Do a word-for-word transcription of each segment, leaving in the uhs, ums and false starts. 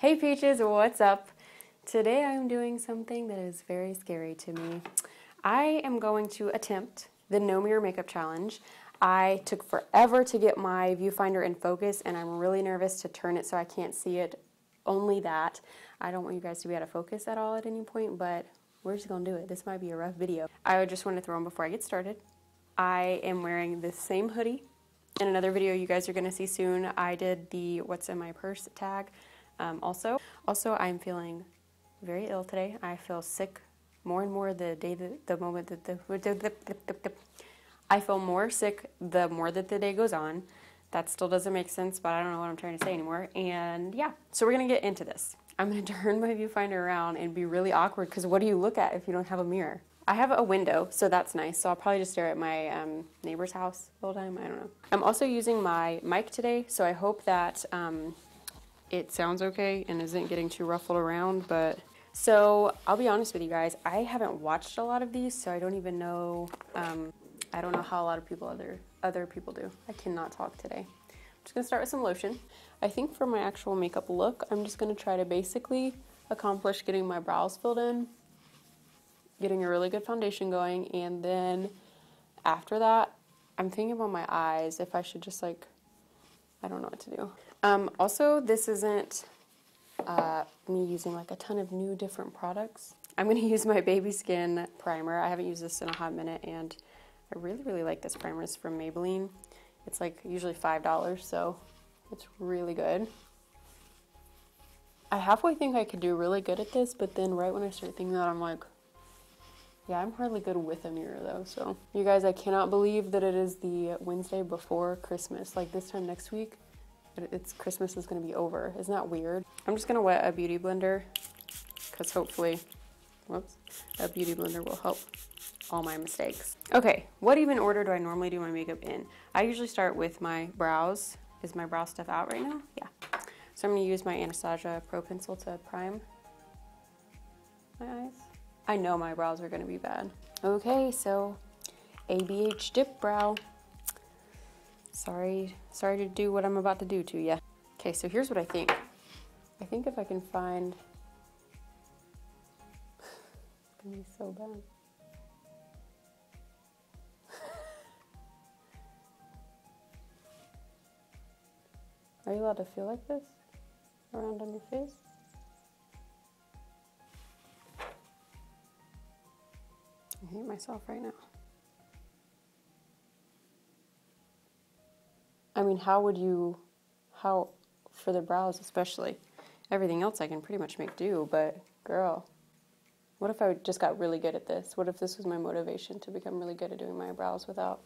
Hey peaches, what's up? Today I'm doing something that is very scary to me. I am going to attempt the No Mirror Makeup Challenge. I took forever to get my viewfinder in focus and I'm really nervous to turn it so I can't see it, only that. I don't want you guys to be out of focus at all at any point, but we're just gonna do it. This might be a rough video. I just want to throw on before I get started. I am wearing this same hoodie. In another video you guys are gonna see soon, I did the what's in my purse tag. Um, also, also I'm feeling very ill today. I feel sick more and more the day, that, the moment that the, the, the, the, the, the, I feel more sick the more that the day goes on. That still doesn't make sense, but I don't know what I'm trying to say anymore. And yeah, so we're gonna get into this. I'm gonna turn my viewfinder around and be really awkward because what do you look at if you don't have a mirror? I have a window, so that's nice. So I'll probably just stare at my um, neighbor's house the whole time, I don't know. I'm also using my mic today, so I hope that um, it sounds okay and isn't getting too ruffled around, but... So, I'll be honest with you guys, I haven't watched a lot of these, so I don't even know, um, I don't know how a lot of people, other, other people do. I cannot talk today. I'm just gonna start with some lotion. I think for my actual makeup look, I'm just gonna try to basically accomplish getting my brows filled in, getting a really good foundation going, and then after that, I'm thinking about my eyes, if I should just like, I don't know what to do. Um, also, this isn't uh, me using like a ton of new different products. I'm going to use my Baby Skin Primer. I haven't used this in a hot minute and I really, really like this primer. It's from Maybelline. It's like usually five dollars, so it's really good. I halfway think I could do really good at this, but then right when I start thinking that, I'm like, yeah, I'm hardly good with a mirror though, so. You guys, I cannot believe that it is the Wednesday before Christmas. Like this time next week, it's Christmas is gonna be over. Isn't that weird? I'm just gonna wet a beauty blender because hopefully, whoops, a beauty blender will help all my mistakes. Okay, what even order do I normally do my makeup in? I usually start with my brows. Is my brow stuff out right now? Yeah. So I'm gonna use my Anastasia Pro Pencil to prime my eyes. I know my brows are gonna be bad. Okay, so A B H Dip Brow. Sorry, sorry to do what I'm about to do to you. Okay, so here's what I think. I think if I can find, it's gonna be so bad. Are you allowed to feel like this around on your face? I hate myself right now. I mean, how would you, how, for the brows especially, everything else I can pretty much make do, but girl, what if I just got really good at this? What if this was my motivation to become really good at doing my brows without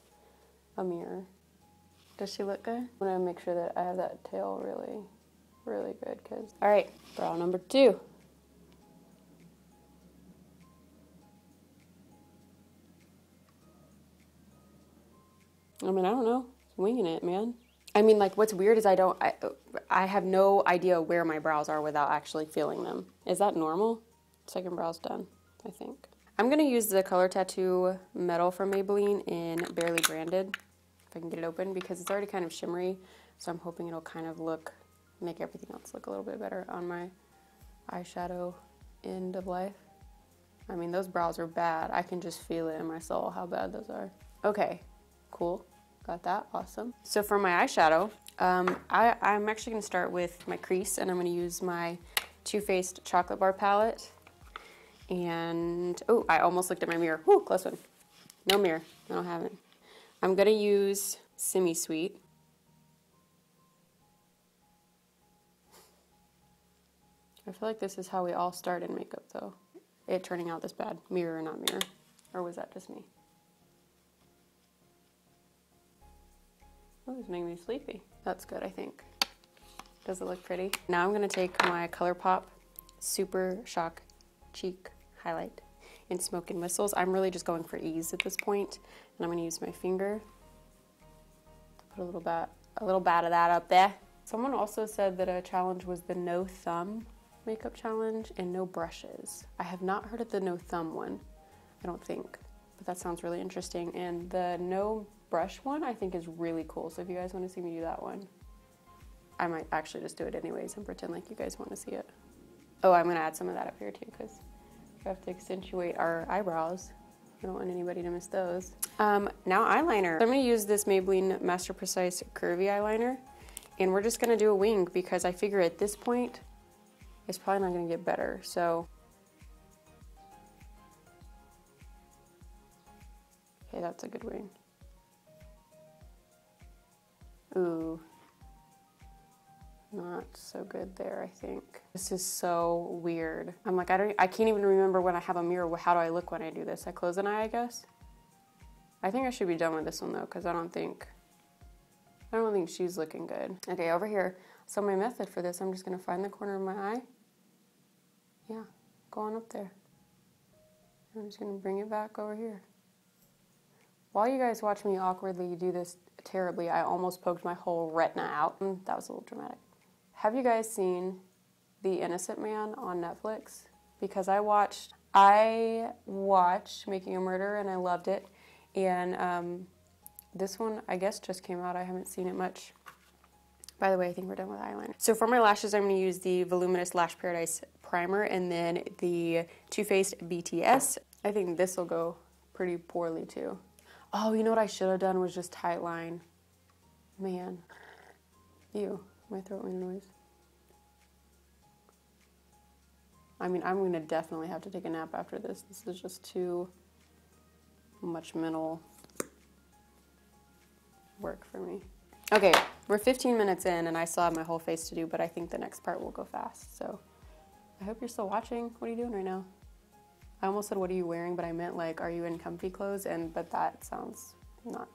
a mirror? Does she look good? I want to make sure that I have that tail really, really good, because, all right, brow number two. I mean, I don't know. Winging it, man. I mean, like, what's weird is I don't, I, I have no idea where my brows are without actually feeling them. Is that normal? Second brow's done, I think. I'm gonna use the Color Tattoo Metal from Maybelline in Barely Branded, if I can get it open, because it's already kind of shimmery, so I'm hoping it'll kind of look, make everything else look a little bit better on my eyeshadow end of life. I mean, those brows are bad. I can just feel it in my soul how bad those are. Okay, cool. Got that, awesome. So for my eyeshadow, um, I, I'm actually gonna start with my crease and I'm gonna use my Too Faced Chocolate Bar Palette. And, oh, I almost looked at my mirror. Woo, close one. No mirror, I don't have it. I'm gonna use Semi Sweet. I feel like this is how we all start in makeup though. It turning out this bad, mirror or not mirror. Or was that just me? Oh, it's making me sleepy. That's good, I think. Does it look pretty? Now I'm gonna take my ColourPop Super Shock Cheek Highlight in Smoke and Whistles. I'm really just going for ease at this point, and I'm gonna use my finger to put a little bat, a little bat of that up there. Someone also said that a challenge was the no thumb makeup challenge and no brushes. I have not heard of the no thumb one, I don't think, but that sounds really interesting. And the no brush one I think is really cool, so if you guys want to see me do that one, I might actually just do it anyways and pretend like you guys want to see it. Oh, I'm going to add some of that up here too, because we have to accentuate our eyebrows. I don't want anybody to miss those. Um, now eyeliner. So I'm going to use this Maybelline Master Precise Curvy Eyeliner, and we're just going to do a wing because I figure at this point, it's probably not going to get better. So, okay, that's a good wing. Ooh, not so good there, I think. This is so weird. I'm like, I don't, I can't even remember when I have a mirror, how do I look when I do this? I close an eye, I guess? I think I should be done with this one though, because I don't think, I don't think she's looking good. Okay, over here. So my method for this, I'm just gonna find the corner of my eye. Yeah, go on up there. I'm just gonna bring it back over here. While you guys watch me awkwardly do this terribly, I almost poked my whole retina out. That was a little dramatic. Have you guys seen The Innocent Man on Netflix? Because I watched, I watched Making a Murderer and I loved it. And um, this one, I guess, just came out. I haven't seen it much. By the way, I think we're done with eyeliner. So for my lashes, I'm gonna use the Voluminous Lash Paradise Primer and then the Too Faced B T S. I think this will go pretty poorly too. Oh, you know what I should have done was just tight line. Man. Ew, my throat made a noise. I mean, I'm gonna definitely have to take a nap after this. This is just too much mental work for me. Okay, we're fifteen minutes in and I still have my whole face to do, but I think the next part will go fast. So I hope you're still watching. What are you doing right now? I almost said, what are you wearing? But I meant like, are you in comfy clothes? And, but that sounds not.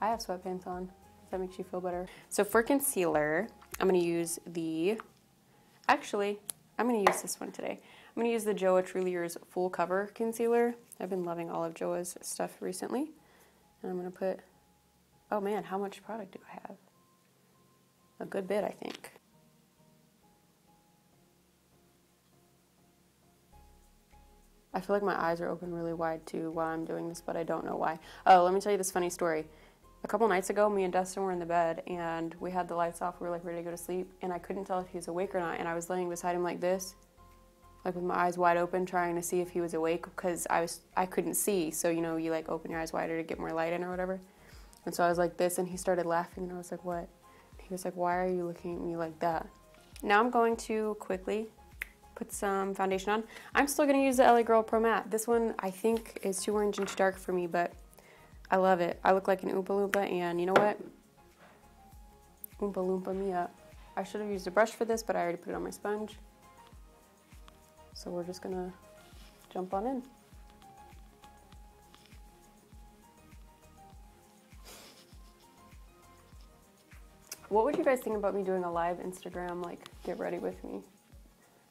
I have sweatpants on. If that makes you feel better. So for concealer, I'm gonna use the, actually, I'm gonna use this one today. I'm gonna use the Joa Trulier's Full Cover Concealer. I've been loving all of Joa's stuff recently. And I'm gonna put, oh man, how much product do I have? A good bit, I think. I feel like my eyes are open really wide too while I'm doing this, but I don't know why. Oh, let me tell you this funny story. A couple nights ago, me and Dustin were in the bed and we had the lights off. We were like ready to go to sleep and I couldn't tell if he was awake or not. And I was laying beside him like this, like with my eyes wide open, trying to see if he was awake because I was, I couldn't see. So, you know, you like open your eyes wider to get more light in or whatever. And so I was like this and he started laughing and I was like, what? He was like, why are you looking at me like that? Now I'm going to quickly put some foundation on. I'm still gonna use the L A Girl Pro Matte. This one I think is too orange and too dark for me, but I love it. I look like an Oompa Loompa and you know what? Oompa Loompa me up. I should have used a brush for this, but I already put it on my sponge. So we're just gonna jump on in. What would you guys think about me doing a live Instagram, like get ready with me?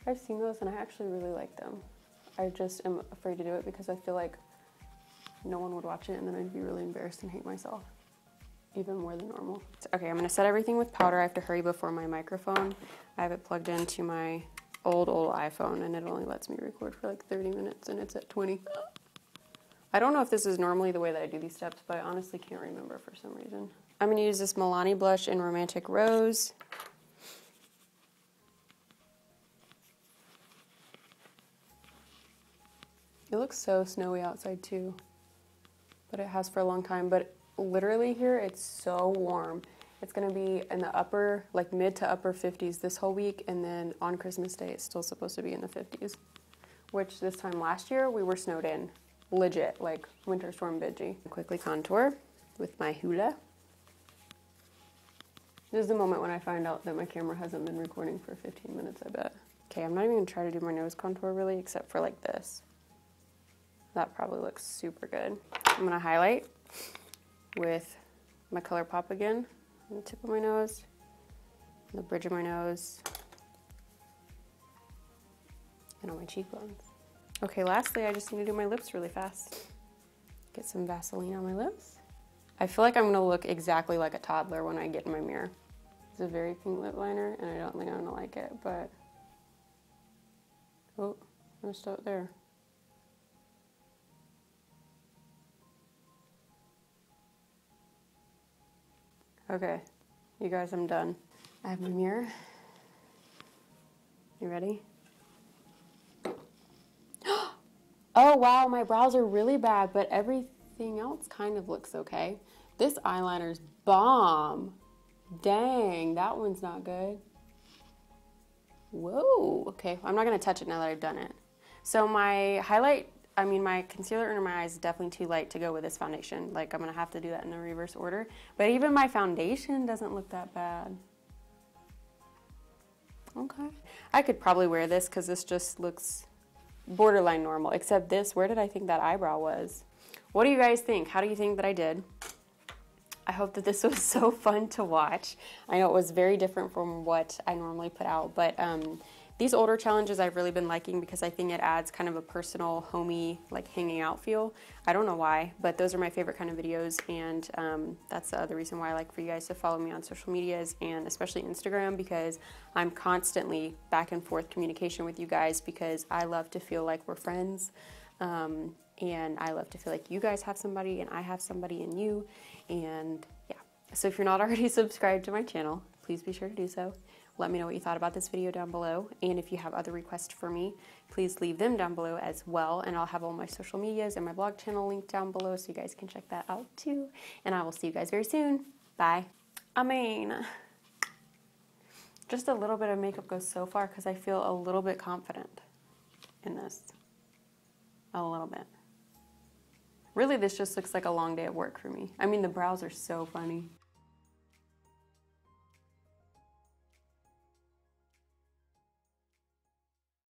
I've seen those and I actually really like them. I just am afraid to do it because I feel like no one would watch it and then I'd be really embarrassed and hate myself, even more than normal. Okay, I'm gonna set everything with powder. I have to hurry before my microphone. I have it plugged into my old, old iPhone and it only lets me record for like thirty minutes and it's at twenty. I don't know if this is normally the way that I do these steps, but I honestly can't remember for some reason. I'm gonna use this Milani blush in Romantic Rose. It looks so snowy outside too, but it has for a long time. But literally here, it's so warm. It's gonna be in the upper, like mid to upper fifties this whole week. And then on Christmas Day, it's still supposed to be in the fifties, which this time last year, we were snowed in. Legit, like winter storm Bidgie. Quickly contour with my Hoola. This is the moment when I find out that my camera hasn't been recording for fifteen minutes, I bet. Okay, I'm not even gonna try to do my nose contour really, except for like this. That probably looks super good. I'm gonna highlight with my ColourPop again, on the tip of my nose, on the bridge of my nose, and on my cheekbones. Okay, lastly, I just need to do my lips really fast. Get some Vaseline on my lips. I feel like I'm gonna look exactly like a toddler when I get in my mirror. It's a very pink lip liner, and I don't think I'm gonna like it, but, oh, I'm gonna stop there. Okay, you guys, I'm done. I have my mirror. You ready? Oh wow, my brows are really bad, but everything else kind of looks okay. This eyeliner's bomb. Dang, that one's not good. Whoa, okay, I'm not gonna touch it now that I've done it. So my highlight, I mean my concealer under my eyes is definitely too light to go with this foundation. Like I'm gonna have to do that in the reverse order. But even my foundation doesn't look that bad. Okay. I could probably wear this because this just looks borderline normal, except this, where did I think that eyebrow was? What do you guys think? How do you think that I did? I hope that this was so fun to watch. I know it was very different from what I normally put out, but um, these older challenges I've really been liking because I think it adds kind of a personal, homey, like hanging out feel. I don't know why, but those are my favorite kind of videos, and um, that's the other reason why I like for you guys to follow me on social medias and especially Instagram, because I'm constantly back and forth communication with you guys because I love to feel like we're friends. Um, and I love to feel like you guys have somebody and I have somebody in you, and yeah. So if you're not already subscribed to my channel, please be sure to do so. Let me know what you thought about this video down below, and if you have other requests for me, please leave them down below as well, and I'll have all my social medias and my blog channel linked down below so you guys can check that out too, and I will see you guys very soon. Bye. I mean, just a little bit of makeup goes so far because I feel a little bit confident in this. A little bit. Really, this just looks like a long day of work for me. I mean, the brows are so funny.